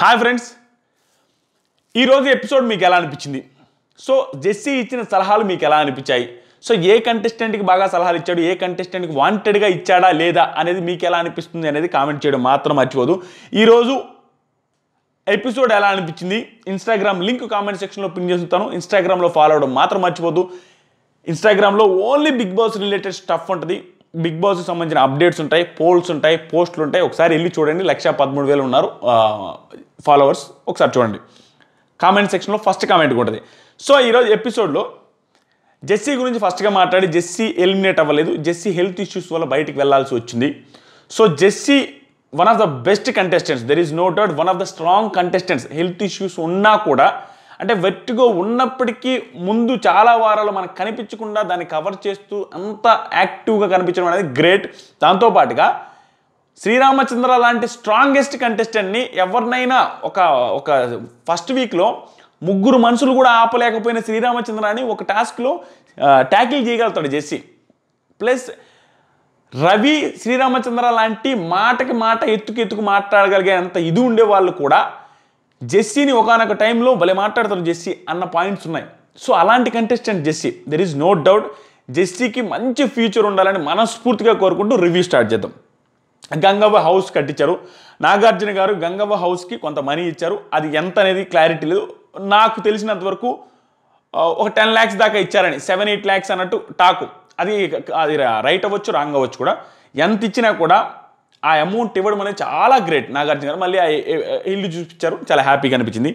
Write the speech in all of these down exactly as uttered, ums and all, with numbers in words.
Hi friends ఈ రోజు episode మీకు ఎలా అనిపిస్తుంది సో జెస్సీ ఇచ్చిన సలహాలు మీకు ఎలా అనిపించాయి సో ఏ కంటెస్టెంట్ కి బాగా సలహాలు ఇచ్చాడు ఏ కంటెస్టెంట్ కి వాంటెడ్ గా ఇచ్చాడా లేదా అనేది మీకు ఎలా అనిపిస్తుంది అనేది కామెంట్ చేయడం మాత్రం మర్చిపోదు ఈ రోజు ఎపిసోడ్ ఎలా అనిపిస్తుంది Instagram లింక్ కామెంట్ సెక్షన్ లో పిన్ చేస్తాను Instagram లో ఫాలో అవడం మాత్రం మర్చిపోదు Instagram లో only Bigg Boss related stuff ఉంటది బిగ్ బాస్ కి సంబంధించిన అప్డేట్స్ ఉంటాయి పోల్స్ ఉంటాయి పోస్టులు ఉంటాయి ఒకసారి వెళ్ళి చూడండి एक लाख तेरह हज़ार ఉన్నారు ఫాలోవర్స్ ఒకసారి చూడండి కామెంట్ సెక్షన్ లో ఫస్ట్ కామెంట్ ఉంటది సో ఈ రోజు ఎపిసోడ్ లో జెస్సీ గురించి ఫస్ట్ గా మాట్లాడి జెస్సీ ఎలిమినేట్ అవ్వలేదు జెస్సీ హెల్త్ ఇష్యూస్ వల్ల బయటికి వెళ్ళాల్సి వచ్చింది so Jessie one of the best contestants there is no doubt one of the strong contestants health issues ఉన్నా కూడా అంటే వెర్టిగో ఉన్నప్పటికీ ముందు చాలా వారాలు మనకు కనిపించకుండా దాన్ని కవర్ చేస్తూ అంత యాక్టివ్గా కనిపించడం అనేది గ్రేట్ దాంతో పాటుగా శ్రీరామచంద్ర లాంటి స్ట్రాంగెస్ట్ కంటెస్టెంట్ని ఎవరినైనా ఒక ఒక ఫస్ట్ వీక్లో ముగ్గురు మనుషులు కూడా ఆపలేకపోయిన శ్రీరామచంద్రాన్ని ఒక టాస్క్లో ట్యాకిల్ చేయగలుగుతాడు జెస్సీ ప్లస్ రవి శ్రీరామచంద్ర లాంటి మాటకి మాట ఎత్తుకు ఎత్తుకు మాట్లాడగలిగే అంత ఇది ఉండేవాళ్ళు కూడా జెస్సీని ఒకనొక టైంలో భలే మాట్లాడతారు జెస్సీ అన్న పాయింట్స్ ఉన్నాయి సో అలాంటి contestant Jessie there is no doubt జెస్సీకి మంచి ఫ్యూచర్ ఉండాలని మనస్ఫూర్తిగా కోరుకుంటూ రివ్యూ స్టార్ట్ చేద్దాం గంగవ్వ హౌస్ కట్టించారు నాగార్జున గారు గంగవ్వ హౌస్కి కొంత మనీ ఇచ్చారు అది ఎంత అనేది క్లారిటీ లేదు నాకు తెలిసినంత వరకు ఒక టెన్ ల్యాక్స్ దాకా ఇచ్చారని సెవెన్ ఎయిట్ ల్యాక్స్ అన్నట్టు టాకు అది అది రైట్ అవ్వచ్చు రాంగ్ అవ్వచ్చు కూడా ఎంత ఇచ్చినా కూడా ఆ అమౌంట్ ఇవ్వడం అనేది చాలా గ్రేట్ నాగార్జున గారు మళ్ళీ ఇల్లు చూపించారు చాలా హ్యాపీగా అనిపించింది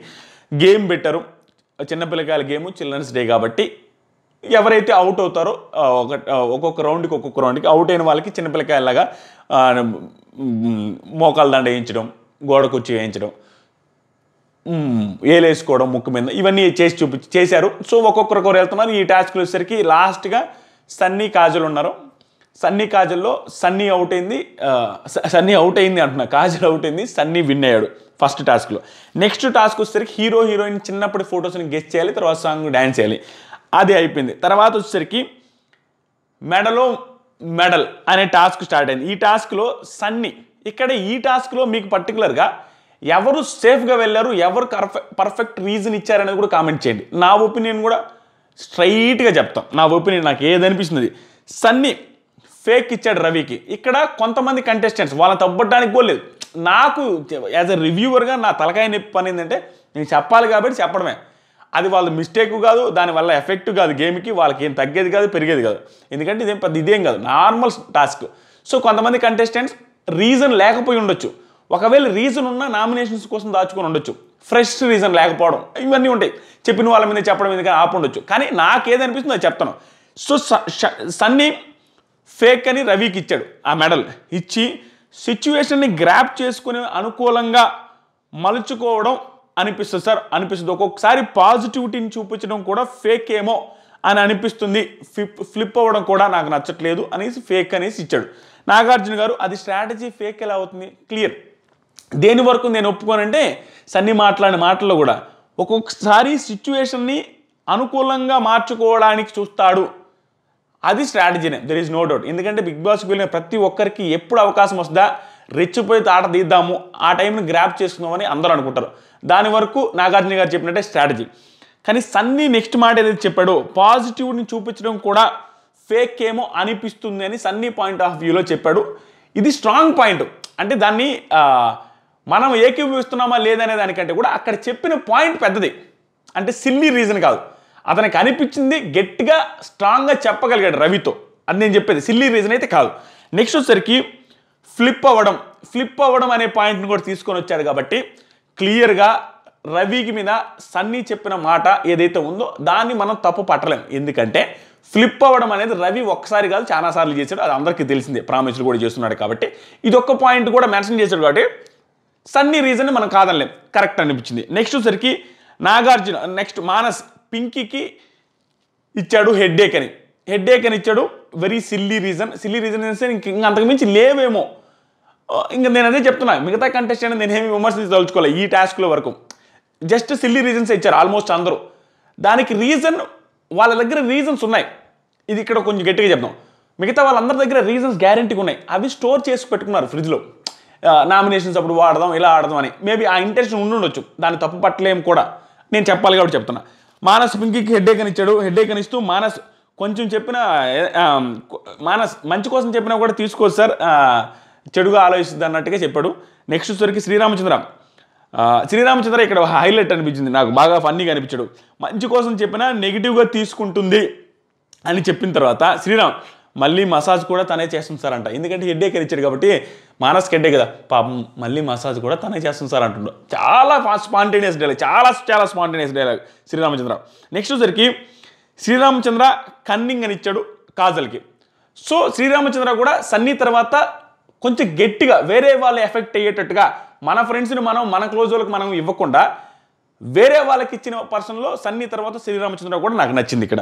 గేమ్ పెట్టారు చిన్నపిల్లకాయల గేమ్ చిల్డ్రన్స్ డే కాబట్టి ఎవరైతే అవుట్ అవుతారో ఒక ఒక్కొక్క రౌండ్కి ఒక్కొక్క రౌండ్కి అవుట్ అయిన వాళ్ళకి చిన్నపిల్లకాయలాగా మోకాళ్ళ దండ వేయించడం గోడ కుర్చీ వేయించడం ఏలేసుకోవడం ముక్కు మీద ఇవన్నీ చేసి చూపించి చేశారు సో ఒక్కొక్కరికొకరు వెళ్తున్నారు ఈ టాస్క్లు వచ్చేసరికి లాస్ట్గా సన్నీ కాజల్ ఉన్నారు సన్నీ కాజల్లో సన్నీ అవుట్ అయింది సన్నీ అవుట్ అయింది అంటున్నా కాజల్ అవుట్ అయింది సన్నీ విన్ అయ్యాడు ఫస్ట్ టాస్క్లో నెక్స్ట్ టాస్క్ వచ్చేసరికి హీరో హీరోయిన్ చిన్నప్పటి ఫొటోస్ని గెస్ట్ చేయాలి తర్వాత సాంగ్ డ్యాన్స్ చేయాలి అది అయిపోయింది తర్వాత వచ్చేసరికి మెడలో మెడల్ అనే టాస్క్ స్టార్ట్ అయింది ఈ టాస్క్లో సన్నీ ఇక్కడ ఈ టాస్క్లో మీకు పర్టికులర్గా ఎవరు సేఫ్గా వెళ్ళారు ఎవరు పర్ఫెక్ట్ రీజన్ ఇచ్చారనేది కూడా కామెంట్ చేయండి నా ఒపీనియన్ కూడా స్ట్రైట్గా చెప్తాం నా ఒపీనియన్ నాకు ఏదనిపిస్తుంది సన్నీ ఫేక్ ఇచ్చాడు రవికి ఇక్కడ కొంతమంది కంటెస్టెంట్స్ వాళ్ళని తప్పడానికి కూడా లేదు నాకు యాజ్ ఎ రివ్యూవర్గా నా తలకాయ నొప్పి పని ఏంటంటే నేను చెప్పాలి కాబట్టి చెప్పడమే అది వాళ్ళ మిస్టేక్ కాదు దానివల్ల ఎఫెక్ట్ కాదు గేమ్కి వాళ్ళకి ఏం తగ్గేది కాదు పెరిగేది కాదు ఎందుకంటే ఇదేం పెద్ద ఇదేం కాదు నార్మల్ టాస్క్ సో కొంతమంది కంటెస్టెంట్స్ రీజన్ లేకపోయి ఉండొచ్చు ఒకవేళ రీజన్ ఉన్న నామినేషన్స్ కోసం దాచుకొని ఉండొచ్చు ఫ్రెష్ రీజన్ లేకపోవడం ఇవన్నీ ఉంటాయి చెప్పిన వాళ్ళ మీద చెప్పడం మీద కానీ ఆపుండొచ్చు కానీ నాకేదనిపిస్తుంది అది చెప్తాను సో సన్నీ ఫేక్ అని రవికి ఇచ్చాడు ఆ మెడల్ ఇచ్చి సిచ్యువేషన్ని గ్రాప్ చేసుకునే అనుకూలంగా మలుచుకోవడం అనిపిస్తుంది సార్ అనిపిస్తుంది ఒక్కొక్కసారి పాజిటివిటీని చూపించడం కూడా ఫేక్ ఏమో అని అనిపిస్తుంది ఫ్లిప్ ఫ్లిప్ అవ్వడం కూడా నాకు నచ్చట్లేదు అనేసి ఫేక్ అనేసి ఇచ్చాడు నాగార్జున గారు అది స్ట్రాటజీ ఫేక్ ఎలా అవుతుంది క్లియర్ దేని వరకు నేను ఒప్పుకోనంటే సన్నీ మాట్లాడిన మాటల్లో కూడా ఒక్కొక్కసారి సిచ్యువేషన్ని అనుకూలంగా మార్చుకోవడానికి చూస్తాడు అది స్ట్రాటజీనే దెర్ ఈజ్ నో డౌట్ ఎందుకంటే బిగ్ బాస్కి వెళ్ళిన ప్రతి ఒక్కరికి ఎప్పుడు అవకాశం వస్తుందా రెచ్చిపోయి ఆట తీద్దాము ఆ టైంని గ్రాప్ చేసుకుందామని అందరూ అనుకుంటారు దాని వరకు నాగార్జున గారు చెప్పినట్టే స్ట్రాటజీ కానీ సన్నీ నెక్స్ట్ మాట ఏదైతే చెప్పాడో పాజిటివ్ని చూపించడం కూడా ఫేక్ ఏమో అనిపిస్తుంది అని సన్నీ పాయింట్ ఆఫ్ వ్యూలో చెప్పాడు ఇది స్ట్రాంగ్ పాయింట్ అంటే దాన్ని మనం ఏకీభవిస్తున్నామా లేదనే దానికంటే కూడా అక్కడ చెప్పిన పాయింట్ పెద్దది అంటే సిల్లీ రీజన్ కాదు అతనికి అనిపించింది గట్టిగా స్ట్రాంగ్గా చెప్పగలిగాడు రవితో అది నేను చెప్పేది సిల్లీ రీజన్ అయితే కాదు నెక్స్ట్ వచ్చేసరికి ఫ్లిప్ అవ్వడం ఫ్లిప్ అవ్వడం అనే పాయింట్ని కూడా తీసుకొని వచ్చాడు కాబట్టి క్లియర్గా రవికి మీద సన్నీ చెప్పిన మాట ఏదైతే ఉందో దాన్ని మనం తప్పు పట్టలేం ఎందుకంటే ఫ్లిప్ అవ్వడం అనేది రవి ఒక్కసారి కాదు చాలాసార్లు చేశాడు అది అందరికీ తెలిసిందే ప్రామిస్లు కూడా చేస్తున్నాడు కాబట్టి ఇదొక్క పాయింట్ కూడా మెన్షన్ చేశాడు కాబట్టి సన్నీ రీజన్ని మనం కాదనలేం కరెక్ట్ అనిపించింది నెక్స్ట్ వచ్చేసరికి నాగార్జున నెక్స్ట్ మానస్ పింకీకి ఇచ్చాడు హెడ్ఏక్ అని హెడ్ఏక్ అని ఇచ్చాడు very silly reason silly reason అంటే ఇంక ఇంకా అంతకుమించి లేవేమో ఇంకా నేను అదే చెప్తున్నా మిగతా కంటెస్టెంట్ నేనేమి విమర్శించి తలుచుకోలే ఈ టాస్క్లో వరకు జస్ట్ సిల్లీ రీజన్స్ ఇచ్చారు ఆల్మోస్ట్ అందరూ దానికి రీజన్ వాళ్ళ దగ్గర రీజన్స్ ఉన్నాయి ఇది ఇక్కడ కొంచెం గట్టిగా చెప్తాం మిగతా వాళ్ళందరి దగ్గర రీజన్స్ గ్యారెంటీగా ఉన్నాయి అవి స్టోర్ చేసి పెట్టుకున్నారు ఫ్రిడ్జ్లో నామినేషన్స్ అప్పుడు వాడదాం ఇలా ఆడదాం అని మేబీ ఆ ఇంటెన్షన్ ఉండుండొచ్చు దాని తప్పు పట్టలేం కూడా నేను చెప్పాలి కాబట్టి చెప్తున్నా మానస్ పింకీకి హెడ్డేక్ అని ఇచ్చాడు హెడ్డేక్ అని ఇస్తూ మానస్ కొంచెం చెప్పినా మానస్ మంచి కోసం చెప్పినా కూడా తీసుకోదు సార్ చెడుగా ఆలోచిస్తుంది అన్నట్టుగా చెప్పాడు నెక్స్ట్ సరికి శ్రీరామచంద్ర శ్రీరామ్ చంద్ర ఇక్కడ హైలైట్ అనిపించింది నాకు బాగా ఫన్నీగా అనిపించాడు మంచి కోసం చెప్పినా నెగిటివ్గా తీసుకుంటుంది అని చెప్పిన తర్వాత శ్రీరామ్ మళ్ళీ మసాజ్ కూడా తనే చేస్తుంది సార్ అంట ఎందుకంటే హెడ్డేక్ ఇచ్చాడు కాబట్టి మానస్కి హెడ్డే కదా పాపం మళ్ళీ మసాజ్ కూడా తనే చేస్తుంది సార్ అంటుండు చాలా స్పాంటేనియస్ డైలాగ్ చాలా చాలా స్పాంటేనియస్ డైలాగ్ శ్రీరామచంద్ర నెక్స్ట్ వచ్చేసరికి శ్రీరామచంద్ర కన్నింగ్ అని ఇచ్చాడు కాజల్కి సో శ్రీరామచంద్ర కూడా సన్నీ తర్వాత కొంచెం గట్టిగా వేరే వాళ్ళు ఎఫెక్ట్ అయ్యేటట్టుగా మన ఫ్రెండ్స్ని మనం మన క్లోజ్ వాళ్ళకి మనం ఇవ్వకుండా వేరే వాళ్ళకి ఇచ్చిన పర్సన్లో సన్నీ తర్వాత శ్రీరామచంద్ర కూడా నాకు నచ్చింది ఇక్కడ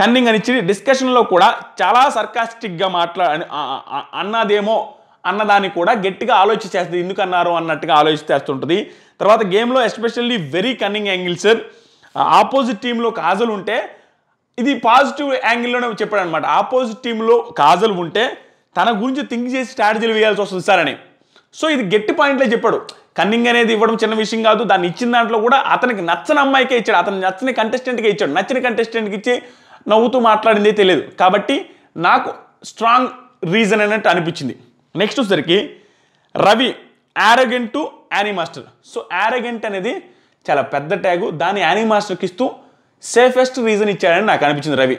కన్నింగ్ అని ఇచ్చి డిస్కషన్లో కూడా చాలా సర్కాస్టిక్గా మాట్లా అన్నదేమో అన్నదాన్ని కూడా గట్టిగా ఆలోచించేస్తుంది ఎందుకు అన్నారు అన్నట్టుగా ఆలోచిస్తేస్తుంటుంది తర్వాత గేమ్లో especially very cunning angle sir opposite టీంలో కాజల్ ఉంటే ఇది పాజిటివ్ యాంగిల్లోనే చెప్పాడు అనమాట ఆపోజిట్ టీంలో కాజల్ ఉంటే తన గురించి థింక్ చేసి స్ట్రాటజీలు వేయాల్సి వస్తుంది సార్ అని సో ఇది గట్టి పాయింట్లో చెప్పాడు కన్నింగ్ అనేది ఇవ్వడం చిన్న విషయం కాదు దాన్ని ఇచ్చిన దాంట్లో కూడా అతనికి నచ్చని అమ్మాయికే ఇచ్చాడు అతను నచ్చని కంటెస్టెంట్కే ఇచ్చాడు నచ్చిన కంటెస్టెంట్కి ఇచ్చి నవ్వుతూ మాట్లాడిందే తెలియదు కాబట్టి నాకు స్ట్రాంగ్ రీజన్ అన్నట్టు అనిపించింది నెక్స్ట్ వచ్చేసరికి Ravi arrogant to Anee master so arrogant అనేది చాలా పెద్ద ట్యాగు దాన్ని యానిమాస్టర్కి ఇస్తూ సేఫెస్ట్ రీజన్ ఇచ్చాడని నాకు అనిపించింది రవి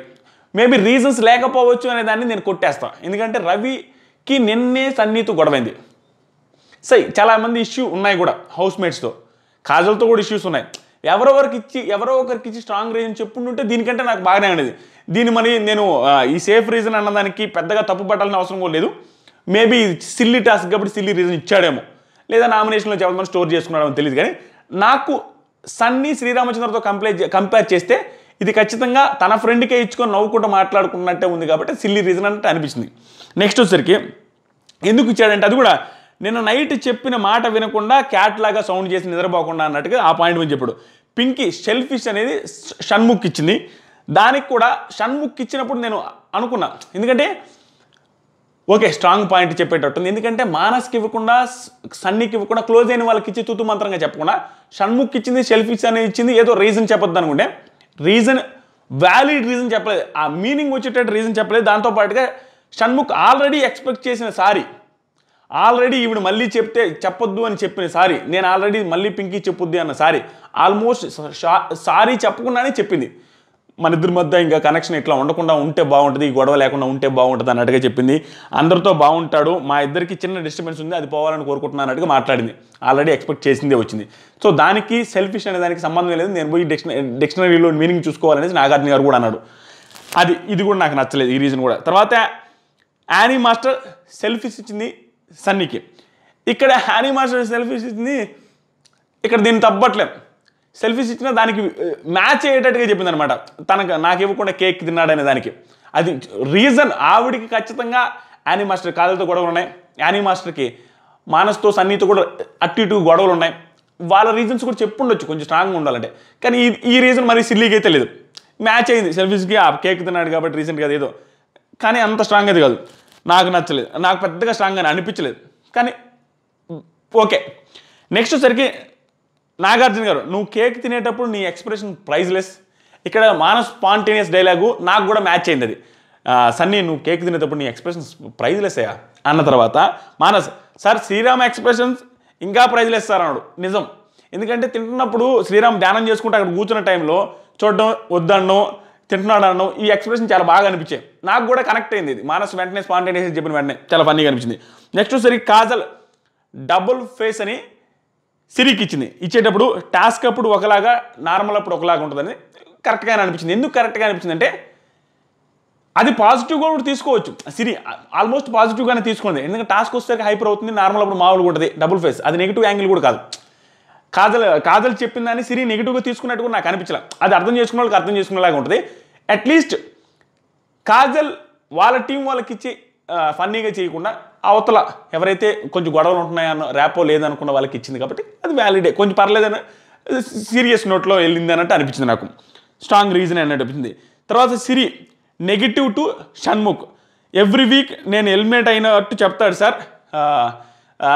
మేబీ రీజన్స్ లేకపోవచ్చు అనే దాన్ని నేను కొట్టేస్తాను ఎందుకంటే రవికి నిన్నే సన్నీతో గొడవైంది సై చాలామంది ఇష్యూ ఉన్నాయి కూడా హౌస్మేట్స్తో కాజల్తో కూడా ఇష్యూస్ ఉన్నాయి ఎవరెవరికి ఇచ్చి ఎవరో ఒకరికి ఇచ్చి స్ట్రాంగ్ రీజన్ చెప్పుకుంటుంటే దీనికంటే నాకు బాగానే ఉండేది దీని మరి నేను ఈ సేఫ్ రీజన్ అన్నదానికి పెద్దగా తప్పు పట్టాల్సిన అవసరం కూడా లేదు మేబీ సిల్లీ టాస్క్ కాబట్టి సిల్లీ రీజన్ ఇచ్చాడేమో లేదా నామినేషన్లో చెప్పమని స్టోర్ చేసుకున్నాడేమో తెలియదు కానీ నాకు సన్నీ శ్రీరామచంద్రతో కంప్లైట్ కంపేర్ చేస్తే ఇది ఖచ్చితంగా తన ఫ్రెండ్కే ఇచ్చుకొని నవ్వుకుంటూ మాట్లాడుకున్నట్టే ఉంది కాబట్టి సిల్లీ రీజన్ అంటే అనిపించింది నెక్స్ట్ వచ్చేసరికి ఎందుకు ఇచ్చాడంటే అది కూడా నిన్న నైట్ చెప్పిన మాట వినకుండా క్యాట్ లాగా సౌండ్ చేసి నిద్రపోకుండా అన్నట్టుగా ఆ పాయింట్ మీద చెప్పాడు పింకీ షెల్ఫిష్ అనేది షణ్ముఖ్ ఇచ్చింది దానికి కూడా షణ్ముఖ్ ఇచ్చినప్పుడు నేను అనుకున్నా ఎందుకంటే ఓకే స్ట్రాంగ్ పాయింట్ చెప్పేటట్టుంది ఎందుకంటే మానస్కి ఇవ్వకుండా సన్నీకి ఇవ్వకుండా క్లోజ్ అయిన వాళ్ళకి ఇచ్చి తూతు మంత్రంగా చెప్పకుండా షణ్ముఖ్ ఇచ్చింది షెల్ఫిష్ అనేది ఇచ్చింది ఏదో రీజన్ చెప్పొద్దు అనుకుంటే రీజన్ వ్యాలిడ్ రీజన్ చెప్పలేదు ఆ మీనింగ్ వచ్చేటట్టు రీజన్ చెప్పలేదు దాంతోపాటుగా షణ్ముఖ్ ఆల్రెడీ ఎక్స్పెక్ట్ చేసిన సారీ ఆల్రెడీ ఈవిడ మళ్ళీ చెప్తే చెప్పొద్దు అని చెప్పిన సారీ నేను ఆల్రెడీ మళ్ళీ పింకీ చెప్పొద్దు అన్న సారీ ఆల్మోస్ట్ సారీ చెప్పకుండానే చెప్పింది మన ఇద్దరి మధ్య ఇంకా కనెక్షన్ ఇట్లా ఉండకుండా ఉంటే బాగుంటుంది ఈ గొడవ లేకుండా ఉంటే బాగుంటుంది అన్నట్టుగా చెప్పింది అందరితో బాగుంటాడు మా ఇద్దరికి చిన్న డిస్టర్బెన్స్ ఉంది అది పోవాలని కోరుకుంటున్నా అన్నట్టుగా మాట్లాడింది ఆల్రెడీ ఎక్స్పెక్ట్ చేసిందే వచ్చింది సో దానికి సెల్ఫిష్ అనే దానికి సంబంధం లేదు నేను పోయి డిక్షనరీ డిక్షనరీలో మీనింగ్ చూసుకోవాలనేసి నాగార్జున గారు కూడా అన్నాడు అది ఇది కూడా నాకు నచ్చలేదు ఈ రీజన్ కూడా తర్వాత యానీ మాస్టర్ సెల్ఫిష్ ఇచ్చింది సన్నీకి ఇక్కడ యానీ మాస్టర్ సెల్ఫీస్ ఇచ్చింది ఇక్కడ దీన్ని తప్పట్లేదు సెల్ఫీస్ ఇచ్చిన దానికి మ్యాచ్ అయ్యేటట్టుగా చెప్పింది అనమాట తనకు నాకు ఇవ్వకుండా కేక్ తిన్నాడనే దానికి అది రీజన్ ఆవిడికి ఖచ్చితంగా యానీ మాస్టర్ కాజల్తో గొడవలు ఉన్నాయి యానీ మాస్టర్కి మానస్తో సన్నీతో కూడా అటు ఇటు గొడవలు ఉన్నాయి వాళ్ళ రీజన్స్ కూడా చెప్పుండొచ్చు కొంచెం స్ట్రాంగ్గా ఉండాలంటే కానీ ఈ ఈ రీజన్ మరి సిల్లీగా అయితే లేదు మ్యాచ్ అయింది సెల్ఫీస్కి ఆ కేక్ తిన్నాడు కాబట్టి రీజన్ కాదు ఏదో కానీ అంత స్ట్రాంగ్ అది కాదు నాకు నచ్చలేదు నాకు పెద్దగా స్ట్రాంగ్ అని అనిపించలేదు కానీ ఓకే నెక్స్ట్ వచ్చేసరికి నాగార్జున గారు నువ్వు కేక్ తినేటప్పుడు నీ ఎక్స్ప్రెషన్ ప్రైజ్లెస్ ఇక్కడ మానస్ స్పాంటేనియస్ డైలాగు నాకు కూడా మ్యాచ్ అయింది అది సన్నీ నువ్వు కేక్ తినేటప్పుడు నీ ఎక్స్ప్రెషన్స్ ప్రైజ్లెస్ అయ్యా అన్న తర్వాత మానస్ సార్ శ్రీరామ్ ఎక్స్ప్రెషన్స్ ఇంకా ప్రైజ్లెస్ సార్ అన్నాడు నిజం ఎందుకంటే తింటున్నప్పుడు శ్రీరామ్ ధ్యానం చేసుకుంటే అక్కడ కూర్చున్న టైంలో చూడడం వద్దనడం తింటున్నాడు అన్నాం ఈ ఎక్స్ప్రెషన్ చాలా బాగా అనిపించాయి నాకు కూడా కనెక్ట్ అయింది ఇది మానస్ వెంటనే స్పాంటేనియస్ చెప్పిన వెంటనే చాలా ఫన్నీగా అనిపించింది నెక్స్ట్ సరి కాజల్ డబుల్ ఫేస్ అని సిరికి ఇచ్చింది ఇచ్చేటప్పుడు టాస్క్ అప్పుడు ఒకలాగా నార్మల్ అప్పుడు ఒకలాగా ఉంటుందని కరెక్ట్గానే అనిపించింది ఎందుకు కరెక్ట్గా అనిపించింది అంటే అది పాజిటివ్గా కూడా తీసుకోవచ్చు సిరి ఆల్మోస్ట్ పాజిటివ్గానే తీసుకుంది ఎందుకంటే టాస్క్ వచ్చేసరికి హైపర్ అవుతుంది నార్మల్ అప్పుడు మామూలుగా ఉంటుంది డబుల్ ఫేస్ అది నెగిటివ్ యాంగిల్ కూడా కాదు కాజల్ కాజల్ చెప్పిందని సిరి నెగిటివ్గా తీసుకున్నట్టు కూడా నాకు అనిపించలేదు అది అర్థం చేసుకున్న వాళ్ళకి అర్థం చేసుకునేలాగా ఉంటుంది అట్లీస్ట్ కాజల్ వాళ్ళ టీం వాళ్ళకి ఇచ్చి ఫన్నీగా చేయకుండా అవతల ఎవరైతే కొంచెం గొడవలు ఉంటున్నాయన్న ర్యాపో లేదనుకున్న వాళ్ళకి ఇచ్చింది కాబట్టి అది వ్యాలిడే కొంచెం పర్లేదని సీరియస్ నోట్లో వెళ్ళింది అన్నట్టు అనిపించింది నాకు స్ట్రాంగ్ రీజన్ అన్నట్టు అనిపించింది తర్వాత Siri negative to Shanmukh every week నేను ఎలిమినేట్ అయినట్టు చెప్తాడు సార్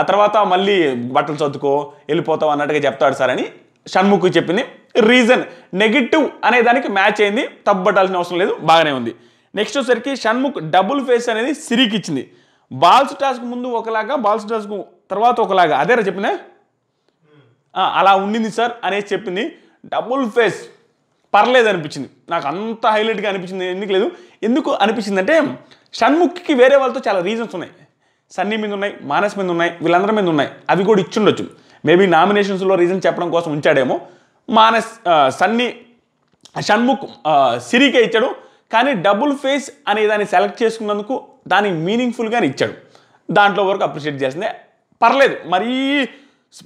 తర్వాత మళ్ళీ బట్టలు చదువుకో వెళ్ళిపోతావు అన్నట్టుగా చెప్తాడు సార్ అని షణ్ముఖ్ చెప్పింది. రీజన్ నెగటివ్ అనే దానికి మ్యాచ్ అయింది, తప్పబట్టాల్సిన అవసరం లేదు, బాగానే ఉంది. నెక్స్ట్ వచ్చేసరికి షణ్ముఖ్ డబుల్ ఫేస్ అనేది సిరికి ఇచ్చింది. బాల్స్ టాస్క్ ముందు ఒకలాగా బాల్స్ టాస్క్ తర్వాత ఒకలాగా అదేరా చెప్పినా అలా ఉండింది సార్ అనేసి చెప్పింది. డబుల్ ఫేస్ పర్లేదు అనిపించింది నాకు, అంత హైలైట్గా అనిపించింది ఎందుకు లేదు. ఎందుకు అనిపించింది అంటే షణ్ముఖ్కి వేరే వాళ్ళతో చాలా రీజన్స్ ఉన్నాయి, సన్నీ మీద ఉన్నాయి, మానస్ మీద ఉన్నాయి, వీళ్ళందరి మీద ఉన్నాయి, అవి కూడా ఇచ్చిండొచ్చు. మేబీ నామినేషన్స్లో రీజన్ చెప్పడం కోసం ఉంచాడేమో. మానస్ సన్నీ షణ్ముఖ్ సిరికే ఇచ్చాడు, కానీ డబుల్ ఫేస్ అనే దాన్ని సెలెక్ట్ చేసుకున్నందుకు దాన్ని మీనింగ్ఫుల్గానే ఇచ్చాడు. దాంట్లో వరకు అప్రిషియేట్ చేసిందే, పర్లేదు. మరీ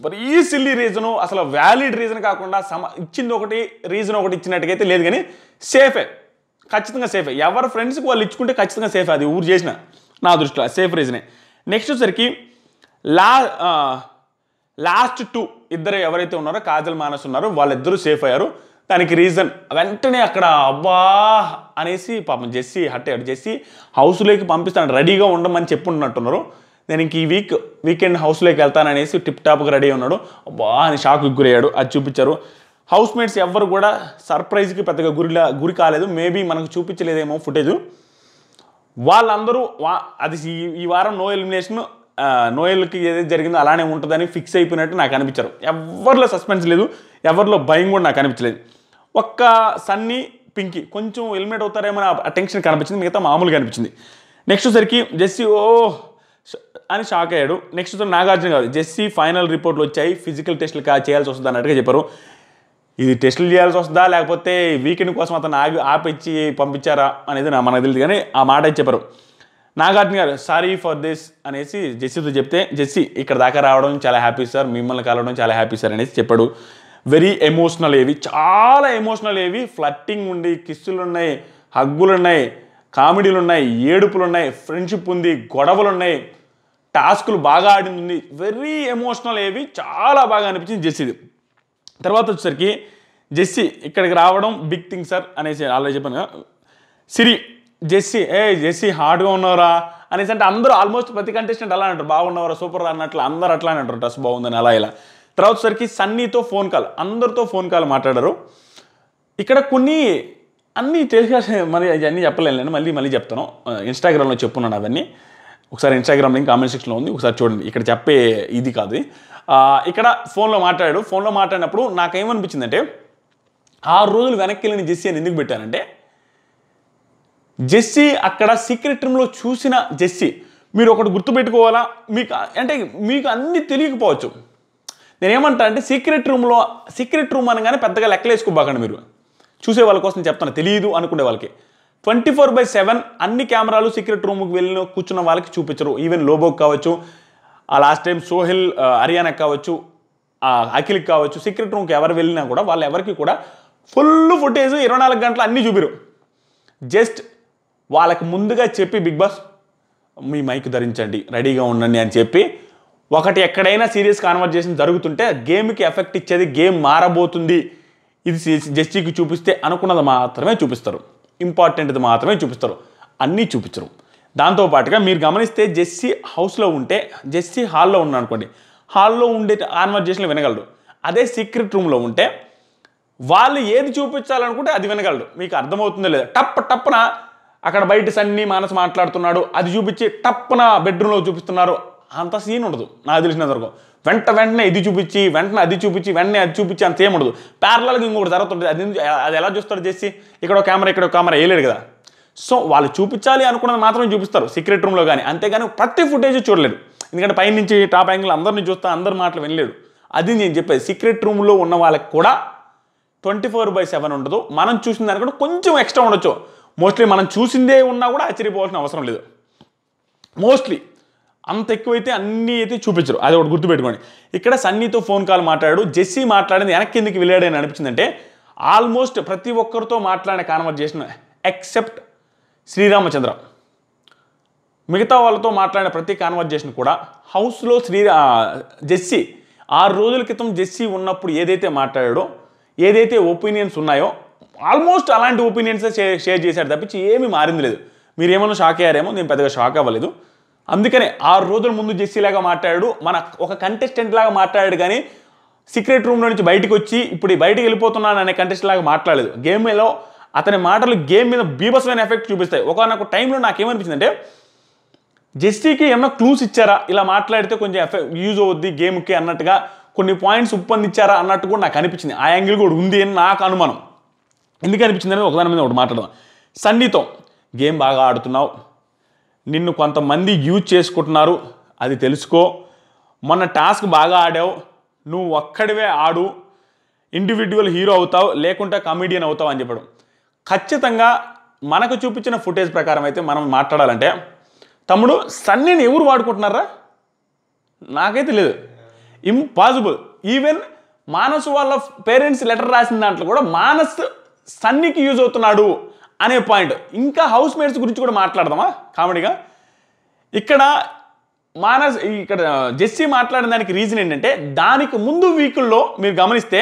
మరీ సిల్లీ రీజను, అసలు వ్యాలిడ్ రీజన్ కాకుండా సమ ఇచ్చింది ఒకటి రీజన్ ఒకటి ఇచ్చినట్టుకైతే లేదు, కానీ సేఫే, ఖచ్చితంగా సేఫే. ఎవరి ఫ్రెండ్స్కి వాళ్ళు ఇచ్చుకుంటే ఖచ్చితంగా సేఫే, అది ఊరు చేసిన నా దృష్టిలో సేఫ్ రీజనే. నెక్స్ట్ వచ్చేసరికి లా లాస్ట్ టూ ఇద్దరు ఎవరైతే ఉన్నారో కాజల్ మానస్ ఉన్నారో వాళ్ళిద్దరూ సేఫ్ అయ్యారు. దానికి రీజన్ వెంటనే అక్కడ అబ్బా అనేసి పాపం జెస్సీ హట్ అయ్యాడు. జెస్సీ హౌస్లోకి పంపిస్తాను రెడీగా ఉండమని చెప్పున్నట్టున్నారు. నేను ఇంక ఈ వీక్ వీకెండ్ హౌస్లోకి వెళ్తాననేసి టిప్ టాప్గా రెడీ ఉన్నాడు. అబ్బా అని షాక్కి గురయ్యాడు, అది చూపించారు. హౌస్మేట్స్ ఎవ్వరు కూడా సర్ప్రైజ్కి పెద్దగా గురిలా గురి కాలేదు, మేబీ మనకు చూపించలేదేమో ఫుటేజ్. వాళ్ళందరూ వా అది ఈ వారం నో ఎలిమినేషన్, నోయల్కి ఏదైతే జరిగిందో అలానే ఉంటుందని ఫిక్స్ అయిపోయినట్టు నాకు అనిపించారు. ఎవరిలో సస్పెన్స్ లేదు, ఎవరిలో భయం కూడా నాకు అనిపించలేదు. ఒక్క సన్నీ పింకీ కొంచెం ఎలిమినేట్ అవుతారేమో ఆ టెన్షన్ కనిపించింది, మిగతా మామూలుగా అనిపించింది. నెక్స్ట్ వచ్చేసరికి జెస్సీ ఓ అని షాక్ అయ్యాడు. నెక్స్ట్ వచ్చి నాగార్జున గారు జెస్సీ ఫైనల్ రిపోర్ట్లు వచ్చాయి, ఫిజికల్ టెస్టులు కా చేయాల్సి వస్తుంది అన్నట్టుగా చెప్పారు. ఇది టెస్టులు చేయాల్సి వస్తుందా లేకపోతే వీకెండ్ కోసం అతను ఆగి ఆపిచ్చి పంపించారా అనేది నా మనకు తెలియదు, కానీ ఆ మాట అయితే చెప్పారు. నాగార్జున గారు సారీ ఫర్ దిస్ అనేసి జెస్సీతో చెప్తే జెస్సీ ఇక్కడ దాకా రావడం చాలా హ్యాపీ సార్, మిమ్మల్ని కలవడం చాలా హ్యాపీ సార్ అనేసి చెప్పాడు. వెరీ ఎమోషనల్, ఏవి చాలా ఎమోషనల్, ఏవి ఫ్లట్టింగ్ ఉండి కిస్సులు ఉన్నాయి, హగ్గులు ఉన్నాయి, కామెడీలు ఉన్నాయి, ఏడుపులు ఉన్నాయి, ఫ్రెండ్షిప్ ఉంది, గొడవలు ఉన్నాయి, టాస్కులు బాగా ఆడింది ఉంది. వెరీ ఎమోషనల్ ఏవి చాలా బాగా అనిపించింది జెస్సీది. తర్వాత వచ్చేసరికి జెస్సీ ఇక్కడికి రావడం బిగ్ థింగ్ సార్ అనేసి ఆల్రెడీ చెప్పాను కదా. సిరి జెస్సీ ఏ జెస్సీ హార్డ్గా ఉన్నవరా అనేసి అంటే అందరూ ఆల్మోస్ట్ ప్రతి కంటెస్టెంట్ అలా అంటారు, బాగున్నవరా సూపర్ అన్నట్లు అందరూ అట్లా అంటారు, డ్రెస్ బాగుందని అలా ఇలా. తర్వాత వచ్చేసరికి సన్నీతో ఫోన్ కాల్, అందరితో ఫోన్ కాల్ మాట్లాడారు. ఇక్కడ కొన్ని అన్నీ తెలిసి మరి అవన్నీ చెప్పలేను నేను, మళ్ళీ మళ్ళీ చెప్తాను, ఇన్స్టాగ్రామ్లో చెప్పున్నాను అవన్నీ. ఒకసారి ఇన్స్టాగ్రామ్ లింక్ కామెంట్ సెక్షన్లో ఉంది, ఒకసారి చూడండి, ఇక్కడ చెప్పే ఇది కాదు. ఇక్కడ ఫోన్లో మాట్లాడాడు, ఫోన్లో మాట్లాడినప్పుడు నాకేమనిపించిందంటే ఆరు రోజులు వెనక్కి వెళ్ళిన జెస్సీ అని ఎందుకు పెట్టానంటే, జెస్సీ అక్కడ సీక్రెట్ రూమ్లో చూసిన జెస్సీ. మీరు ఒకటి గుర్తుపెట్టుకోవాలా, మీకు అంటే మీకు అన్నీ తెలియకపోవచ్చు, నేనేమంటా అంటే సీక్రెట్ రూమ్లో సీక్రెట్ రూమ్ అనగానే పెద్దగా లెక్కలు వేసుకోబాకండి, మీరు చూసే వాళ్ళ కోసం చెప్తాను, తెలియదు అనుకునే వాళ్ళకి. ట్వంటీ ఫోర్ బై సెవెన్ అన్ని కెమెరాలు సీక్రెట్ రూమ్కి వెళ్ళిన కూర్చున్న వాళ్ళకి చూపించరు. ఈవెన్ లోబోకి కావచ్చు, ఆ లాస్ట్ టైం సోహెల్ హర్యానాకి కావచ్చు, అఖిల్కి కావచ్చు, సీక్రెట్ రూమ్కి ఎవరు వెళ్ళినా కూడా వాళ్ళు ఎవరికి కూడా ఫుల్ ఫుటేజ్ ఇరవై నాలుగు గంటలు అన్నీ చూపిరు. జస్ట్ వాళ్ళకి ముందుగా చెప్పి బిగ్ బాస్ మీ మైక్ ధరించండి, రెడీగా ఉండండి అని చెప్పి ఒకటి ఎక్కడైనా సీరియస్ కాన్వర్జేషన్ జరుగుతుంటే గేమ్కి ఎఫెక్ట్ ఇచ్చేది, గేమ్ మారబోతుంది ఇది జెస్సీకి చూపిస్తే అనుకున్నది మాత్రమే చూపిస్తారు, ఇంపార్టెంట్ది మాత్రమే చూపిస్తారు, అన్నీ చూపించరు. దాంతోపాటుగా మీరు గమనిస్తే జెస్సీ హౌస్లో ఉంటే జెస్సీ హాల్లో ఉన్నా అనుకోండి, హాల్లో ఉండే కాన్వర్జేషన్లు వినగలడు. అదే సీక్రెట్ రూమ్లో ఉంటే వాళ్ళు ఏది చూపించాలనుకుంటే అది వినగలడు. మీకు అర్థమవుతుందో లేదా, టప్ టప్పున అక్కడ బయట సన్నీ మానస్ మాట్లాడుతున్నాడు అది చూపించి టప్పున బెడ్రూమ్లో చూపిస్తున్నారు అంత సీన్ ఉండదు నాకు తెలిసిన వరకు. వెంట వెంటనే ఇది చూపించి వెంటనే అది చూపించి వెంటనే అది చూపించి అంత ఏమి ఉండదు. ప్యారలల్గా ఇంకొకటి జరుగుతుంటుంది, అది అది ఎలా చూస్తాడు జెస్సీ, ఇక్కడ ఒక కెమెరా ఇక్కడ ఒక కెమెరా వేయలేడు కదా. సో వాళ్ళు చూపించాలి అనుకున్నది మాత్రమే చూపిస్తారు సీక్రెట్ రూమ్లో, కానీ అంతేగాని ప్రతి ఫుటేజ్ చూడలేడు, ఎందుకంటే పై నుంచి టాప్ యాంగిల్ అందరినీ చూస్తా అందరి మాటలు వినలేడు. అది నేను చెప్పేది, సీక్రెట్ రూమ్లో ఉన్న వాళ్ళకి కూడా ట్వంటీ ఫోర్ బై సెవెన్ ఉండదు, మనం చూసిన దానికంటే కొంచెం ఎక్స్ట్రా ఉండొచ్చు. మోస్ట్లీ మనం చూసిందే ఉన్నా కూడా ఆశ్చర్యపోవాల్సిన అవసరం లేదు, మోస్ట్లీ అంత ఎక్కువైతే అన్నీ అయితే చూపించరు, అది ఒకటి గుర్తుపెట్టుకోండి. ఇక్కడ సన్నీతో ఫోన్ కాల్ మాట్లాడాడు, జెస్సీ మాట్లాడింది వెనక్కి ఎందుకు వెళ్ళాడని అనిపించిందంటే ఆల్మోస్ట్ ప్రతి ఒక్కరితో మాట్లాడిన కాన్వర్జేషన్ ఎక్సెప్ట్ శ్రీరామచంద్ర, మిగతా వాళ్ళతో మాట్లాడిన ప్రతి కాన్వర్జేషన్ కూడా హౌస్లో శ్రీ జెస్సీ ఆరు రోజుల క్రితం జెస్సీ ఉన్నప్పుడు ఏదైతే మాట్లాడాడో, ఏదైతే ఒపీనియన్స్ ఉన్నాయో ఆల్మోస్ట్ అలాంటి ఒపీనియన్సే షేర్ షేర్ చేశాడు తప్పించి ఏమీ మారింది లేదు. మీరేమన్నా షాక్ అయ్యారేమో, నేను పెద్దగా షాక్ అవ్వలేదు, అందుకనే ఆరు రోజుల ముందు జెస్సీలాగా మాట్లాడాడు, మన ఒక కంటెస్టెంట్ లాగా మాట్లాడాడు కానీ సీక్రెట్ రూమ్ నుంచి బయటికి వచ్చి ఇప్పుడు బయటికి వెళ్ళిపోతున్నాను అనే కంటెస్టెంట్ లాగా మాట్లాడలేదు. గేమ్లో అతని మాటలు గేమ్ మీద బీభత్సమైన ఎఫెక్ట్ చూపిస్తాయి. ఒకనొక టైంలో నాకేమనిపించింది అంటే జెస్సీకి ఏమైనా క్లూస్ ఇచ్చారా, ఇలా మాట్లాడితే కొంచెం ఎఫెక్ట్ యూజ్ అవుద్ది గేమ్కి అన్నట్టుగా కొన్ని పాయింట్స్ ఉప్పందించారా అన్నట్టు కూడా నాకు అనిపించింది. ఆ యాంగిల్ కూడా ఉంది అని నాకు అనుమానం. ఎందుకు అనిపించింది అనేది ఒకదాని మీద ఒకటి మాట్లాడదాం. సన్నీతో గేమ్ బాగా ఆడుతున్నావు, నిన్ను కొంతమంది యూజ్ చేసుకుంటున్నారు అది తెలుసుకో, మొన్న టాస్క్ బాగా ఆడావు, నువ్వు ఒక్కడివే ఆడు, ఇండివిజువల్ హీరో అవుతావు లేకుంటే కమెడియన్ అవుతావు అని చెప్పడం. ఖచ్చితంగా మనకు చూపించిన ఫుటేజ్ ప్రకారం అయితే మనం మాట్లాడాలంటే తమ్ముడు సన్నీని ఎవరు వాడుకుంటున్నారా నాకైతే లేదు, ఇంపాసిబుల్. ఈవెన్ మానస్ వాళ్ళ పేరెంట్స్ లెటర్ రాసిన దాంట్లో కూడా మానస్ సన్నీకి యూజ్ అవుతున్నాడు అనే పాయింట్. ఇంకా హౌస్ మేట్స్ గురించి కూడా మాట్లాడదామా కామెడీగా. ఇక్కడ మానస్ ఇక్కడ జెస్సీ మాట్లాడిన దానికి రీజన్ ఏంటంటే దానికి ముందు వీకుల్లో మీరు గమనిస్తే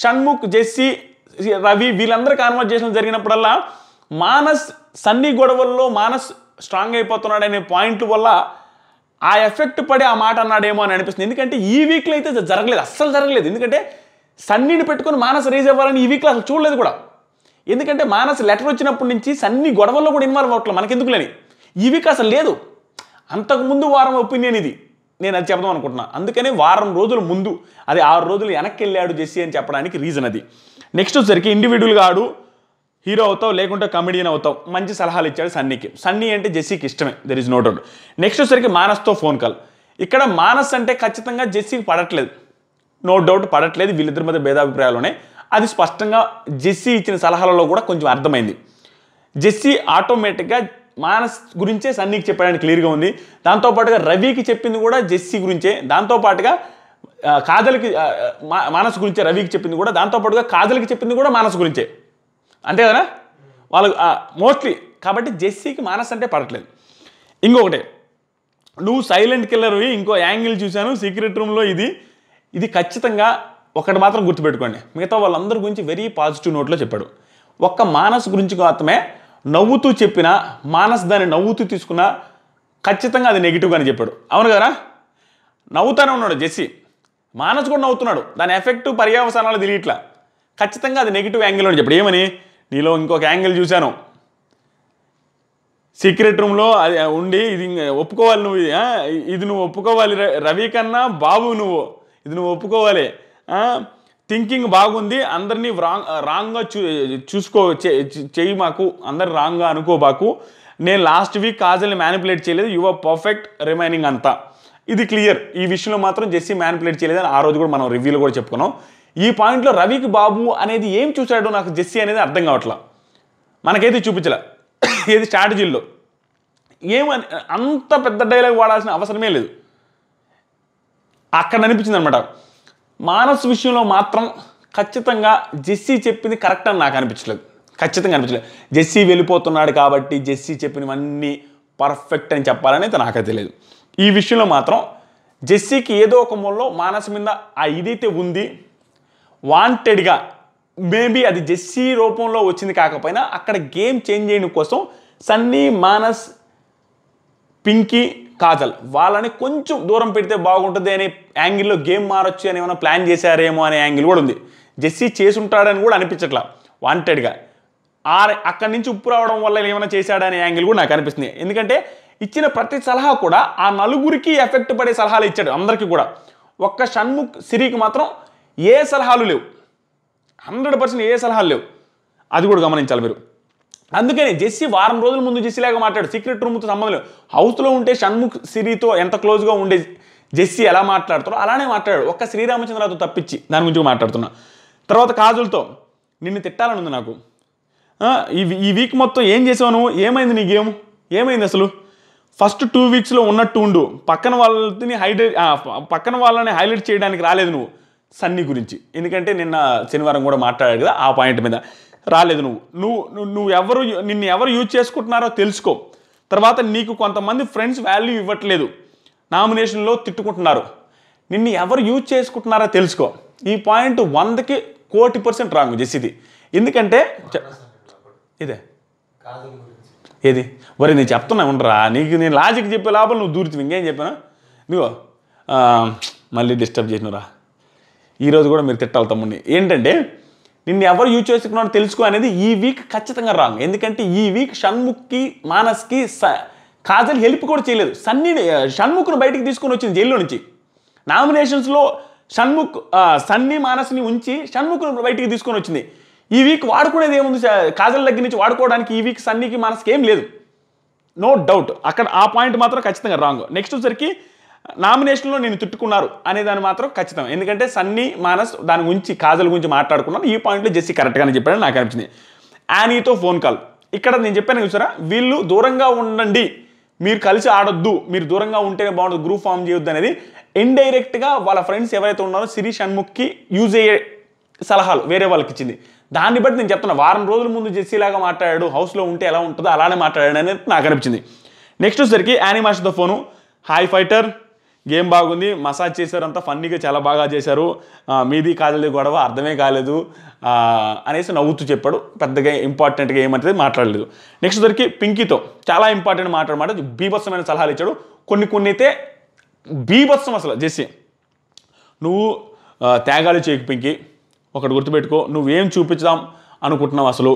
షణ్ముఖ్, జెస్సీ, రవి వీళ్ళందరూ కాన్వర్జేషన్ జరిగినప్పుడల్లా మానస్ సన్నీ గొడవల్లో మానస్ స్ట్రాంగ్ అయిపోతున్నాడు అనే పాయింట్ వల్ల ఆ ఎఫెక్ట్ పడి ఆ మాట అన్నాడేమో అని అనిపిస్తుంది. ఎందుకంటే ఈ వీక్లో అయితే జరగలేదు, అస్సలు జరగలేదు. ఎందుకంటే సన్నీని పెట్టుకొని మానస్ రేజ్ అవ్వాలని ఈ వీక్లో అసలు చూడలేదు కూడా. ఎందుకంటే మానస్ లెటర్ వచ్చినప్పటి నుంచి సన్నీ గొడవల్లో కూడా ఇన్వాల్వ్ అవ్వట్లేదు మనకెందుకు లేని ఈ వీక్ అసలు లేదు. అంతకుముందు వారం ఒపీనియన్ ఇది, నేను అది చెప్దాం అనుకుంటున్నాను. అందుకనే వారం రోజుల ముందు అది ఆరు రోజులు వెనక్కి వెళ్ళాడు జెస్సీ అని చెప్పడానికి రీజన్ అది. నెక్స్ట్ వచ్చేసరికి ఇండివిజువల్గా ఆడు, హీరో అవుతావు లేకుంటే కమెడియన్ అవుతావు మంచి సలహాలు ఇచ్చాడు సన్నీకి. సన్నీ అంటే జెస్సీకి ఇష్టమే, there is no doubt. Next వచ్చేసరికి మానస్తో ఫోన్ కాల్. ఇక్కడ మానస్ అంటే ఖచ్చితంగా జెస్సీకి పడట్లేదు, నో డౌట్ పడట్లేదు, వీళ్ళిద్దరి మధ్య భేదాభిప్రాయాలు ఉన్నాయి. అది స్పష్టంగా జెస్సీ ఇచ్చిన సలహాలలో కూడా కొంచెం అర్థమైంది. జెస్సీ ఆటోమేటిక్గా మానస్ గురించే సన్నీకి చెప్పడానికి క్లియర్గా ఉంది. దాంతోపాటుగా రవికి చెప్పింది కూడా జెస్సీ గురించే, దాంతోపాటుగా కాజల్కి మానస్ గురించే రవికి చెప్పింది కూడా, దాంతోపాటుగా కాజల్కి చెప్పింది కూడా మానస్ గురించే, అంతే కదా వాళ్ళు మోస్ట్లీ. కాబట్టి జెస్సీకి మానస్ అంటే పడట్లేదు. ఇంకొకటి నువ్వు సైలెంట్ కిల్లర్వి, ఇంకో యాంగిల్ చూశాను సీక్రెట్ రూమ్లో. ఇది ఇది ఖచ్చితంగా ఒకటి మాత్రం గుర్తుపెట్టుకోండి, మిగతా వాళ్ళందరి గురించి వెరీ పాజిటివ్ నోట్లో చెప్పాడు. ఒక్క మానస్ గురించి మాత్రమే నవ్వుతూ చెప్పినా మానస్ దాన్ని నవ్వుతూ తీసుకున్నా ఖచ్చితంగా అది నెగిటివ్గానే చెప్పాడు, అవును కదా. నవ్వుతానే ఉన్నాడు జెస్సీ, మానస్ కూడా నవ్వుతున్నాడు, దాని ఎఫెక్ట్ పర్యావసానాలు తెలియట్లా. ఖచ్చితంగా అది నెగిటివ్ యాంగిల్లో చెప్పాడు. ఏమని, నీలో ఇంకొక యాంగిల్ చూశాను సీక్రెట్ రూమ్లో అది ఉండి, ఇది ఒప్పుకోవాలి నువ్వు, ఇది నువ్వు ఒప్పుకోవాలి, రవి కన్నా బాబు నువ్వు, ఇది నువ్వు ఒప్పుకోవాలి, థింకింగ్ బాగుంది, అందరినీ రాంగ్ రాంగ్గా చూ చూసుకో చెయ్యి మాకు, అందరు రాంగ్గా అనుకోబాకు, నేను లాస్ట్ వీక్ కాజల్ని మ్యానిపులేట్ చేయలేదు, యు ఆర్ పర్ఫెక్ట్ రిమైనింగ్ అంతా. ఇది క్లియర్, ఈ విషయంలో మాత్రం జెస్సీ మ్యానిపులేట్ చేయలేదు అని ఆ రోజు కూడా మనం రివ్యూలో కూడా చెప్పుకున్నాం. ఈ పాయింట్లో రవికి బాబు అనేది ఏం చూశాడో నాకు జెస్సీ అనేది అర్థం కావట్లా, మనకైతే చూపించలే ఏది స్ట్రాటజీల్లో ఏమని. అంత పెద్ద డైలాగ్ వాడాల్సిన అవసరమే లేదు అక్కడ అనిపించింది అనమాట. మానస్ విషయంలో మాత్రం ఖచ్చితంగా జెస్సీ చెప్పింది కరెక్ట్ అని నాకు అనిపించలేదు, ఖచ్చితంగా అనిపించలేదు. జెస్సీ వెళ్ళిపోతున్నాడు కాబట్టి జెస్సీ చెప్పినవన్నీ పర్ఫెక్ట్ అని చెప్పాలని అయితే నాకైతే లేదు. ఈ విషయంలో మాత్రం జెస్సీకి ఏదో ఒక మూలలో మానస్ మీద ఆ ఇదైతే ఉంది, వాంటెడ్గా మేబీ అది జెస్సీ రూపంలో వచ్చింది కాకపోయినా అక్కడ గేమ్ చేంజ్ చేయడం కోసం సన్నీ, మానస్, పింకీ, కాజల్ వాళ్ళని కొంచెం దూరం పెడితే బాగుంటుంది అనే యాంగిల్లో గేమ్ మారొచ్చు అని ఏమైనా ప్లాన్ చేశారేమో అనే యాంగిల్ కూడా ఉంది. జెస్సీ చేసుంటాడని కూడా అనిపించట్లా వాంటెడ్గా, ఆ అక్కడి నుంచి ఉప్పు రావడం వల్ల ఏమైనా చేశాడనే యాంగిల్ కూడా నాకు అనిపిస్తుంది. ఎందుకంటే ఇచ్చిన ప్రతి సలహా కూడా ఆ నలుగురికి ఎఫెక్ట్ పడే సలహాలు ఇచ్చాడు, అందరికీ కూడా. ఒక్క షణ్ముఖ్, సిరికి మాత్రం ఏ సలహాలు లేవు, హండ్రెడ్ పర్సెంట్ ఏ సలహాలు లేవు, అది కూడా గమనించాలి మీరు. అందుకని జెస్సీ వారం రోజుల ముందు జెస్సీలాగా మాట్లాడు, సీక్రెట్ రూమ్తో సంబంధం లేదు. హౌస్లో ఉంటే షణ్ముఖ్, సిరితో ఎంత క్లోజ్గా ఉండే జెస్సీ ఎలా మాట్లాడుతారో అలానే మాట్లాడాడు, ఒక్క శ్రీరామచంద్రతో తప్పించి. దాని గురించి మాట్లాడుతున్నా. తర్వాత కాజల్తో, నిన్ను తిట్టాలని ఉంది నాకు, ఈ ఈ వీక్ మొత్తం ఏం చేసావు నువ్వు, ఏమైంది నీ గేమ్, ఏమైంది అసలు, ఫస్ట్ టూ వీక్స్లో ఉన్నట్టు ఉండు, పక్కన వాళ్ళని హైలైట్ పక్కన వాళ్ళని హైలైట్ చేయడానికి రాలేదు నువ్వు. సన్నీ గురించి ఎందుకంటే నిన్న శనివారం కూడా మాట్లాడాడు కదా ఆ పాయింట్ మీద రాలేదు నువ్వు నువ్వు నువ్వు ఎవరు నిన్ను ఎవరు యూజ్ చేసుకుంటున్నారో తెలుసుకో. తర్వాత నీకు కొంతమంది ఫ్రెండ్స్ వాల్యూ ఇవ్వట్లేదు, నామినేషన్లో తిట్టుకుంటున్నారు, నిన్ను ఎవరు యూజ్ చేసుకుంటున్నారో తెలుసుకో. ఈ పాయింట్ వందకి కోటి పర్సెంట్ రాంగ్ జెస్సీది. ఎందుకంటే ఇదే ఏది వరి నేను చెప్తున్నా ఉండరా నీకు నేను లాజిక్ చెప్పే లోపల నువ్వు దూరుతావు ఇంకేం చెప్పాను నువ్వు మళ్ళీ డిస్టర్బ్ చేసినరా ఈరోజు కూడా మీరు తిట్టాలి తమ్ముడిని ఏంటంటే నిన్ను ఎవరు యూజ్ చేసుకున్నారో తెలుసుకో అనేది ఈ వీక్ ఖచ్చితంగా రాంగ్ ఎందుకంటే ఈ వీక్ షణ్ముఖ్కి మానస్కి కాజల్ హెల్ప్ కూడా చేయలేదు సన్నీ షణ్ముఖ్ను బయటికి తీసుకొని వచ్చింది జైల్లో నుంచి నామినేషన్స్లో షణ్ముఖ్ సన్నీ మానస్ని ఉంచి షణ్ముఖ్ను బయటికి తీసుకొని వచ్చింది ఈ వీక్ వాడుకునేది ఏముంది కాజల్ దగ్గర నుంచి వాడుకోవడానికి ఈ వీక్ సన్నీకి మనసుకి ఏం లేదు నో డౌట్ అక్కడ ఆ పాయింట్ మాత్రం ఖచ్చితంగా రాంగ్ నెక్స్ట్ వచ్చేసరికి నామినేషన్లో నేను తిట్టుకున్నారు అనేదాన్ని మాత్రం ఖచ్చితం ఎందుకంటే సన్నీ మానస్ దాని గురించి కాజల్ గురించి మాట్లాడుకున్నాను ఈ పాయింట్లో జెస్సీ కరెక్ట్గానే చెప్పాడని నాకు అనిపించింది యానీతో ఫోన్ కాల్ ఇక్కడ నేను చెప్పాను చూసారా వీళ్ళు దూరంగా ఉండండి మీరు కలిసి ఆడొద్దు మీరు దూరంగా ఉంటేనే బాగుండదు గ్రూప్ ఫామ్ చేయొద్దు అనేది ఇండైరెక్ట్గా వాళ్ళ ఫ్రెండ్స్ ఎవరైతే ఉన్నారో సిరి షణ్ముఖ్కి యూజ్ అయ్యే సలహాలు వేరే వాళ్ళకి ఇచ్చింది దాన్ని బట్టి నేను చెప్తున్నా వారం రోజుల ముందు జెస్సీలాగా మాట్లాడాడు హౌస్లో ఉంటే ఎలా ఉంటుందో అలానే మాట్లాడాడు అనేది నాకు అనిపించింది నెక్స్ట్ వచ్చేసరికి యానిమాషతో ఫోను హాయ్ ఫైటర్ గేమ్ బాగుంది మసాజ్ చేశారు అంతా ఫన్నీగా చాలా బాగా చేశారు మీది కాజల్ది గొడవ అర్థమే కాలేదు అనేసి నవ్వుతూ చెప్పాడు పెద్దగా ఇంపార్టెంట్గా ఏమంటే మాట్లాడలేదు నెక్స్ట్ వచ్చేసరికి పింకీతో చాలా ఇంపార్టెంట్ మాట్లాడమాట బీభత్సమైన సలహాలు ఇచ్చాడు కొన్ని కొన్ని అయితే బీభత్సం అసలు జెస్సీ నువ్వు త్యాగాలు చేయకు పింకీ ఒకటి గుర్తుపెట్టుకో నువ్వేం చూపించాం అనుకుంటున్నావు అసలు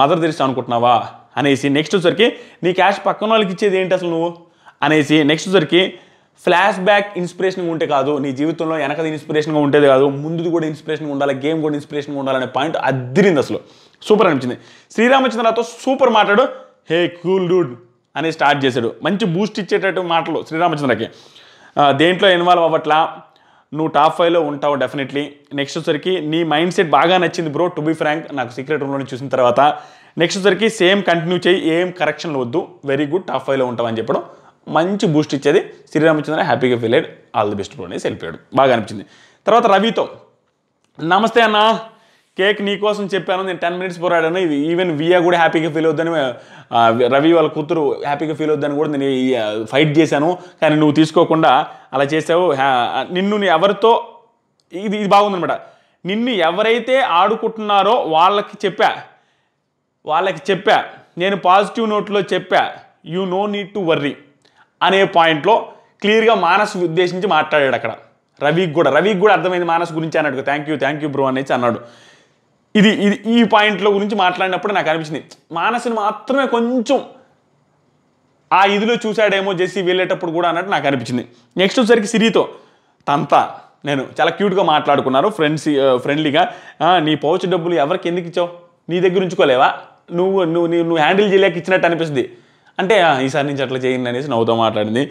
మదర్ తెరిస్తా అనుకుంటున్నావా అనేసి నెక్స్ట్ వచ్చరికి నీ క్యాష్ పక్కన వాళ్ళకి ఇచ్చేది ఏంటి అసలు నువ్వు అనేసి నెక్స్ట్ వచ్చరికి ఫ్లాష్ బ్యాక్ ఇన్స్పిరేషన్గా ఉంటే కాదు నీ జీవితంలో వెనకది ఇన్స్పిరేషన్గా ఉంటేది కాదు ముందుది కూడా ఇన్స్పిరేషన్గా ఉండాలి గేమ్ కూడా ఇన్స్పిరేషన్గా ఉండాలనే పాయింట్ అదిరింది అసలు సూపర్ అనిపించింది శ్రీరామచంద్రతో సూపర్ మాట్లాడు హే కూల్ డూడ్ అని స్టార్ట్ చేశాడు మంచి బూస్ట్ ఇచ్చేటట్టు మాటలు శ్రీరామచంద్రకి దేంట్లో ఇన్వాల్వ్ అవ్వట్లా నువ్వు టాప్ ఫైవ్లో ఉంటావు డెఫినెట్లీ నెక్స్ట్ వచ్చరికి నీ మైండ్ సెట్ బాగా నచ్చింది బ్రో టు బీ ఫ్రాంక్ నాకు సీక్రెట్ రూమ్లో చూసిన తర్వాత నెక్స్ట్ వచ్చరికి సేమ్ కంటిన్యూ చేయి ఏం కరెక్షన్లు వద్దు వెరీ గుడ్ టాప్ ఫైవ్లో ఉంటావని చెప్పడం మంచి బూస్ట్ ఇచ్చేది శ్రీరామచంద్ర హ్యాపీగా ఫీల్ అయ్యాడు ఆల్ ది బెస్ట్ బ్రో అనేసి వెళ్ళిపోయాడు బాగా అనిపించింది తర్వాత రవితో నమస్తే అన్న కేక్ నీకోసం చెప్పాను నేను టెన్ మినిట్స్ పోరాడాను ఇది ఈవెన్ వియా కూడా హ్యాపీగా ఫీల్ అవుద్దని రవి వాళ్ళ కూతురు హ్యాపీగా ఫీల్ అవుద్దని కూడా నేను ఫైట్ చేశాను కానీ నువ్వు తీసుకోకుండా అలా చేసావు నిన్ను ఎవరితో ఇది ఇది బాగుందనమాట నిన్ను ఎవరైతే ఆడుకుంటున్నారో వాళ్ళకి చెప్పా వాళ్ళకి చెప్పా నేను పాజిటివ్ నోట్లో చెప్పా you no need to worry అనే పాయింట్లో క్లియర్గా మానస్ ఉద్దేశించి మాట్లాడాడు అక్కడ రవికి కూడా రవికి కూడా అర్థమైంది మానస్ గురించి అన్నాడు thank you thank you bro అనేసి అన్నాడు ఇది ఇది ఈ పాయింట్లో గురించి మాట్లాడినప్పుడు నాకు అనిపించింది మానసుని మాత్రమే కొంచెం ఆ ఇదిలో చూశాడేమో జెస్సీ వెళ్ళేటప్పుడు కూడా అన్నట్టు నాకు అనిపించింది నెక్స్ట్ వచ్చేసరికి సిరితో తంతా నేను చాలా క్యూట్గా మాట్లాడుకున్నారు ఫ్రెండ్స్ ఫ్రెండ్లీగా నీ పౌచ్ డబ్బులు ఎవరికి ఎందుకు ఇచ్చావు నీ దగ్గర ఉంచుకోలేవా నువ్వు నువ్వు నువ్వు హ్యాండిల్ చేయలేక ఇచ్చినట్టు అనిపిస్తుంది అంటే ఈసారి నుంచి అట్లా చేయండి అనేసి నవ్వుతో మాట్లాడింది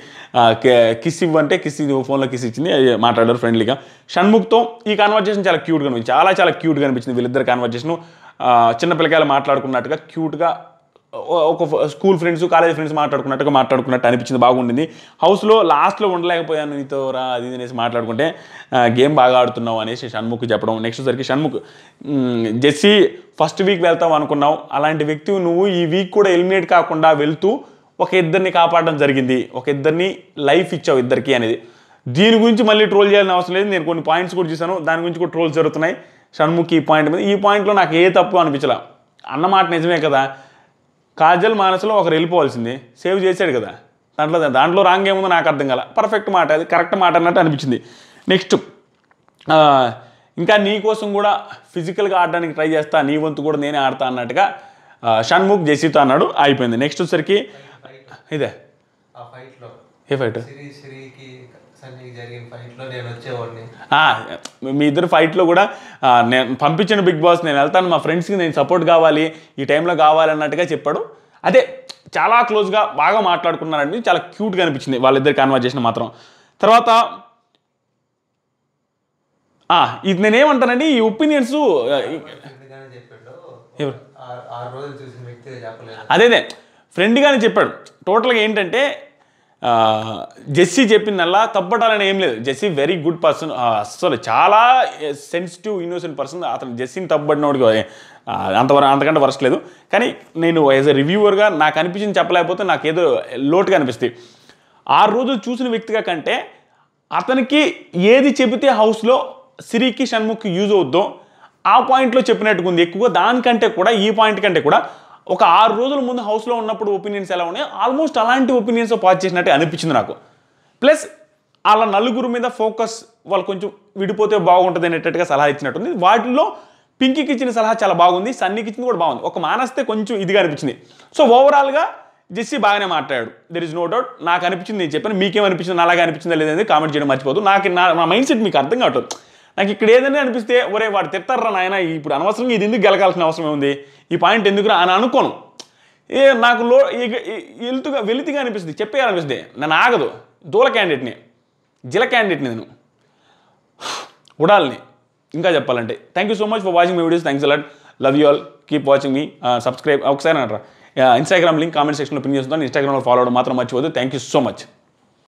కిస్ ఇవ్వంటే కిస్ ఫోన్లో కిస్ ఇచ్చింది మాట్లాడారు ఫ్రెండ్లీగా షణ్ముఖ్తో ఈ కాన్వర్జేషన్ చాలా క్యూట్గా అనిపించింది చాలా చాలా క్యూట్గా అనిపించింది వీళ్ళిద్దరు కాన్వర్జేషన్ చిన్నపిల్లకాయలు మాట్లాడుకున్నట్టుగా క్యూట్గా ఒక స్కూల్ ఫ్రెండ్స్ కాలేజ్ ఫ్రెండ్స్ మాట్లాడుకున్నట్టుగా మాట్లాడుకున్నట్టు అనిపించింది బాగుండింది హౌస్లో లాస్ట్లో ఉండలేకపోయాను నీతో రా అది అనేసి మాట్లాడుకుంటే గేమ్ బాగా ఆడుతున్నావు అనేసి షణ్ముఖ్ చెప్పడం నెక్స్ట్ సరికి షణ్ముఖ్ జెస్సీ ఫస్ట్ వీక్ వెళ్తావు అనుకున్నావు అలాంటి వ్యక్తి నువ్వు ఈ వీక్ కూడా ఎలిమినేట్ కాకుండా వెళ్తూ ఒక ఇద్దరిని కాపాడడం జరిగింది ఒక ఇద్దరిని లైఫ్ ఇచ్చావు ఇద్దరికి అనేది దీని గురించి మళ్ళీ ట్రోల్ చేయాల్సిన అవసరం లేదు నేను కొన్ని పాయింట్స్ కూడా చూసాను దాని గురించి కూడా ట్రోల్స్ జరుగుతున్నాయి షణ్ముఖ్ ఈ పాయింట్ మీద ఈ పాయింట్లో నాకు ఏ తప్పు అనిపించలే అన్నమాట నిజమే కదా కాజల్ మానసులో ఒకరు వెళ్ళిపోవాల్సింది సేవ్ చేశాడు కదా దాంట్లో దాంట్లో రాంగ్ ఏముందో నాకు అర్థం కాల పర్ఫెక్ట్ మాట అది కరెక్ట్ మాట అన్నట్టు అనిపించింది నెక్స్ట్ ఇంకా నీ కోసం కూడా ఫిజికల్గా ఆడడానికి ట్రై చేస్తా నీ వంతు కూడా నేనే ఆడతా అన్నట్టుగా షణ్ముఖ్ జెస్సీతో అన్నాడు అయిపోయింది నెక్స్ట్ వచ్చేసరికి ఇదే ఏ ఫైట్ మీ ఇద్దరు ఫైట్లో కూడా నేను పంపించిన బిగ్ బాస్ నేను వెళ్తాను మా ఫ్రెండ్స్కి నేను సపోర్ట్ కావాలి ఈ టైంలో కావాలి అన్నట్టుగా చెప్పాడు అదే చాలా క్లోజ్గా బాగా మాట్లాడుకున్నారండి చాలా క్యూట్గా అనిపించింది వాళ్ళిద్దరు కాన్వర్జేషన్ మాత్రం తర్వాత ఇది నేనేమంటానండి ఈ ఒపీనియన్స్ అదేదే ఫ్రెండ్గానే చెప్పాడు టోటల్గా ఏంటంటే జెస్సీ చెప్పిందల్లా తప్పటాలని ఏం లేదు జెస్సీ వెరీ గుడ్ పర్సన్ అస్సలు చాలా సెన్సిటివ్ ఇన్నోసెంట్ పర్సన్ అతను జెస్సీని తప్పబడినోడికి అంతవరకు అంతకంటే వరస్ట్ లేదు కానీ నేను యాజ్ ఎ రివ్యూవర్గా నాకు అనిపించింది చెప్పలేకపోతే నాకు ఏదో లోటుగా అనిపిస్తుంది ఆరు రోజులు చూసిన వ్యక్తిగా కంటే అతనికి ఏది చెబితే హౌస్లో సిరికి షణ్ముఖ్కి యూజ్ అవుద్దో ఆ పాయింట్లో చెప్పినట్టుగా ఉంది ఎక్కువగా దానికంటే కూడా ఈ పాయింట్ కంటే కూడా ఒక ఆరు రోజుల ముందు హౌస్ లో ఉన్నప్పుడు ఒపీనియన్స్ ఎలా ఉన్నాయి ఆల్మోస్ట్ అలాంటి ఒపీనియన్స్ పాస్ చేసినట్టే అనిపిస్తుంది నాకు. ప్లస్ అలా నలుగురు మీద ఫోకస్ వాళ్ళు కొంచెం విడిపోతే బాగుంటుంది అనేటట్టుగా సలహా ఇచ్చినట్టుంది. వాటిల్లో పింకీకి ఇచ్చిన సలహా చాలా బాగుంది, సన్నీకి ఇచ్చింది కూడా బాగుంది, ఒక మానస్తే కొంచెం ఇదిగా అనిపించింది. సో ఓవరాల్గా జెస్సీ బాగానే మాట్లాడాడు, దెర్ ఇస్ నో డౌట్. నాకు అనిపించింది నేను చెప్పాను, మీకేమనిపించింది అలాగే అనిపించిందా లేదనేది కామెంట్ చేయడం మర్చిపోదు. నాకు నా మైండ్ సెట్ మీకు అర్థం కావట్లేదు. నాకు ఇక్కడ ఏదైనా అనిపిస్తే ఒరే వాడు తిడతారా నాయన ఇప్పుడు అనవసరంగా ఇది ఎందుకు గెలకాల్సిన అవసరం ఉంది ఈ పాయింట్ ఎందుకు అని అనుకోను. ఏ నాకు లో వెలుతుగా వెలితిగా అనిపిస్తుంది చెప్పేయాలనిపిస్తుంది. నన్ను ఆగదు, దూల క్యాండిడేట్ని, జిల క్యాండిడేట్ని, నేను ఉడాలని ఇంకా చెప్పాలంటే. Thank you so much for watching my videos, thanks a lot, love you all, keep watching మీ, సబ్స్క్రైబ్ ఒకసారి అంటారా. ఇన్స్టాగ్రామ్ లింక్ కామెంట్ సెక్షన్లో పిన్ చేస్తున్నాను, ఇన్స్టాగ్రామ్లో ఫాలో అవ్వడం మాత్రం మర్చిపోదు. Thank you so much.